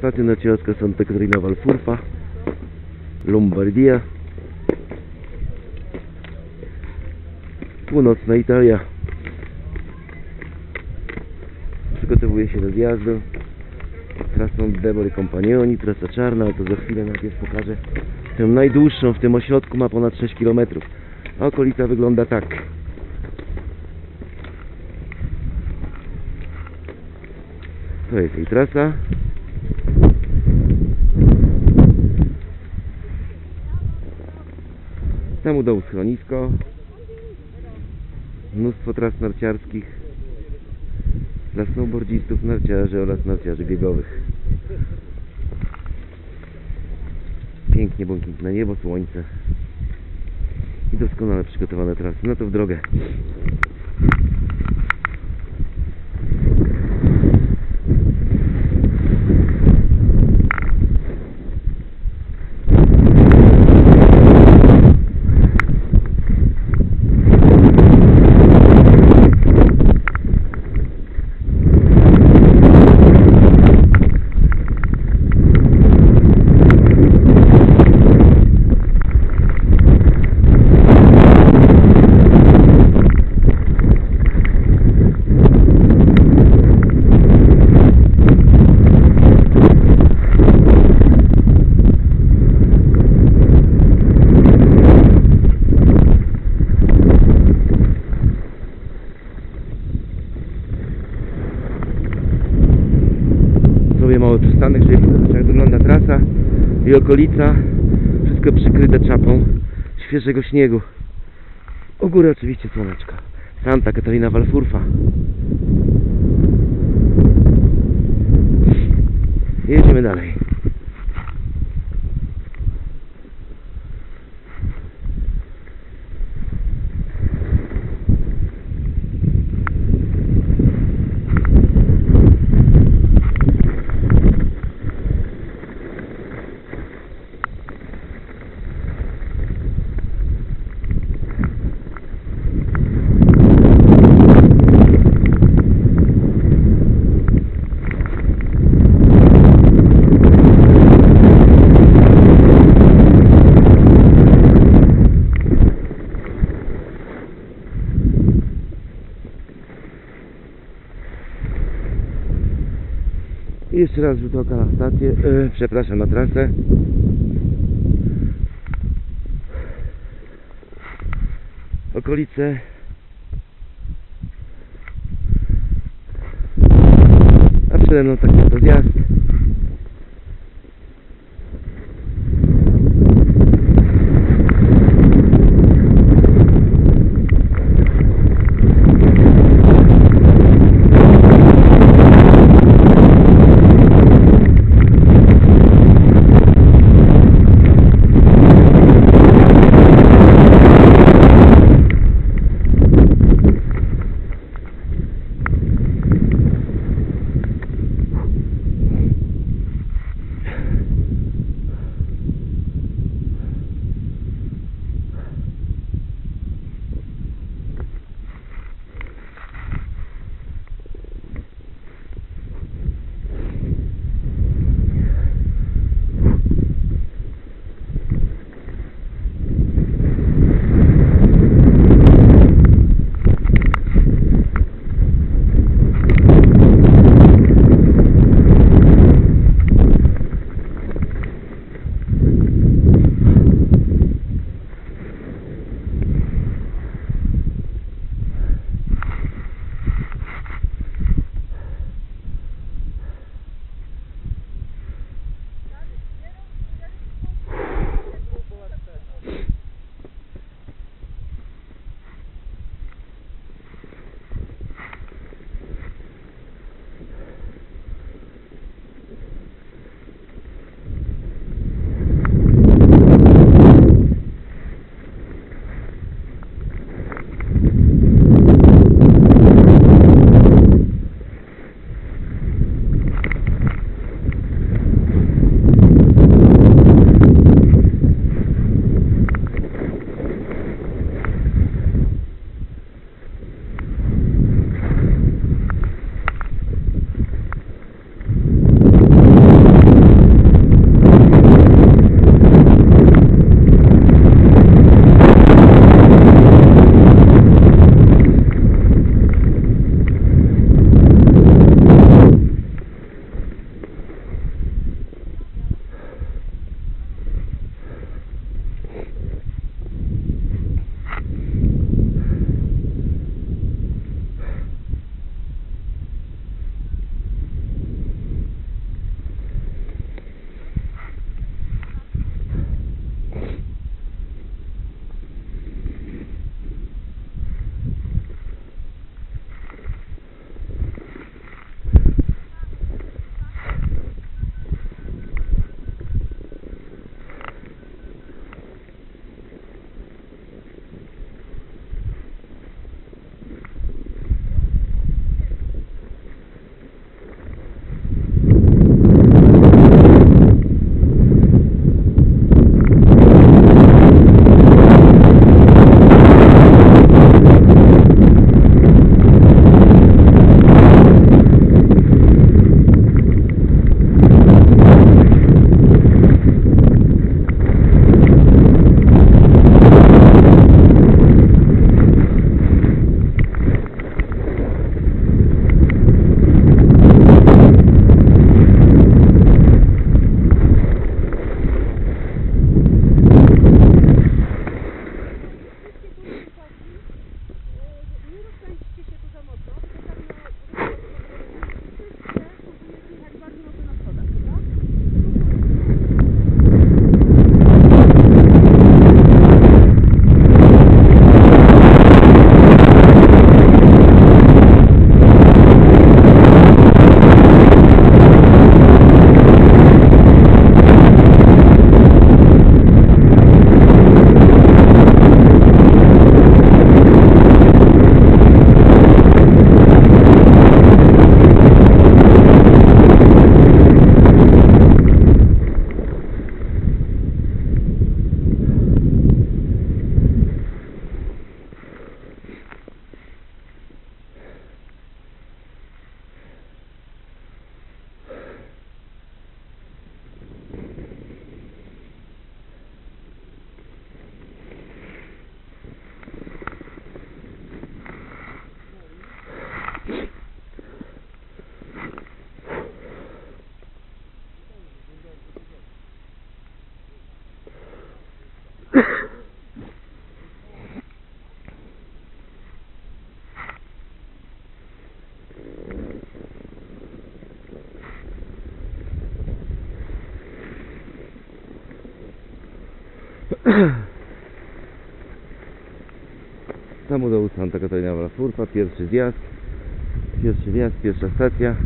Stacja narciarska Santa Caterina Valfurva, Lombardia, północna Italia. Przygotowuję się do zjazdu trasą Deborah Compagnoni, trasa czarna, ale to za chwilę. Najpierw pokażę tę najdłuższą w tym ośrodku, ma ponad 6 km. A okolica wygląda tak. To jest jej trasa. Tam u dołu schronisko. Mnóstwo tras narciarskich dla snowboardzistów, narciarzy oraz narciarzy biegowych. Pięknie błękitne niebo, słońce i doskonale przygotowane trasy. No to w drogę. Mało przystanek, żeby pokazać, jak wygląda trasa i okolica. Wszystko przykryte czapą świeżego śniegu. U góry oczywiście słoneczka. Santa Caterina Valfurva. Jedziemy dalej. Jeszcze raz rzut oka na stację, przepraszam, na trasę. Okolice. A przede mną taki oto zjazd. Tam dołu Santa Caterina Valfurva, pierwszy wjazd, pierwsza stacja.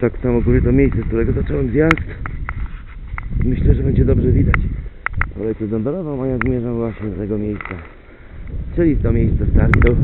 Tak samo góry to miejsce, z którego zacząłem zjazd. Myślę, że będzie dobrze widać kolejkę gondolową, a ja zmierzam właśnie z tego miejsca, czyli do miejsca startu.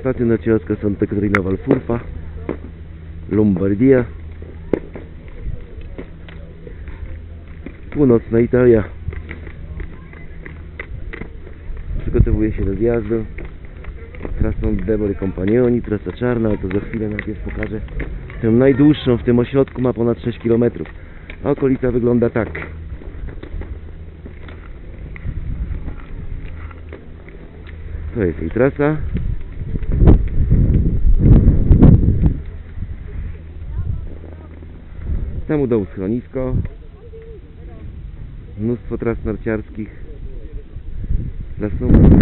Stacja narciarska Santa Caterina Valfurva, Lombardia, północna Italia. Przygotowuję się do zjazdu trasą Deborah Compagnoni, trasa czarna, ale to za chwilę. Najpierw pokażę tę najdłuższą w tym ośrodku, ma ponad 6 km. A okolica wygląda tak. To jest jej trasa. Tam u dołu schronisko, mnóstwo tras narciarskich dla snowboarderów.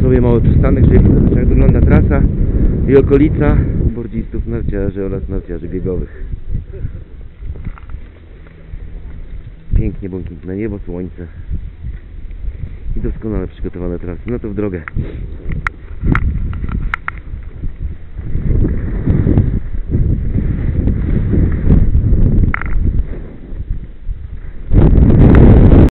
Zrobię mały przystanek, żeby pokazać, jak wygląda trasa i okolica. Bordzistów, narciarzy oraz narciarzy biegowych. Pięknie błękitne niebo, słońce i doskonale przygotowane trasy. No to w drogę.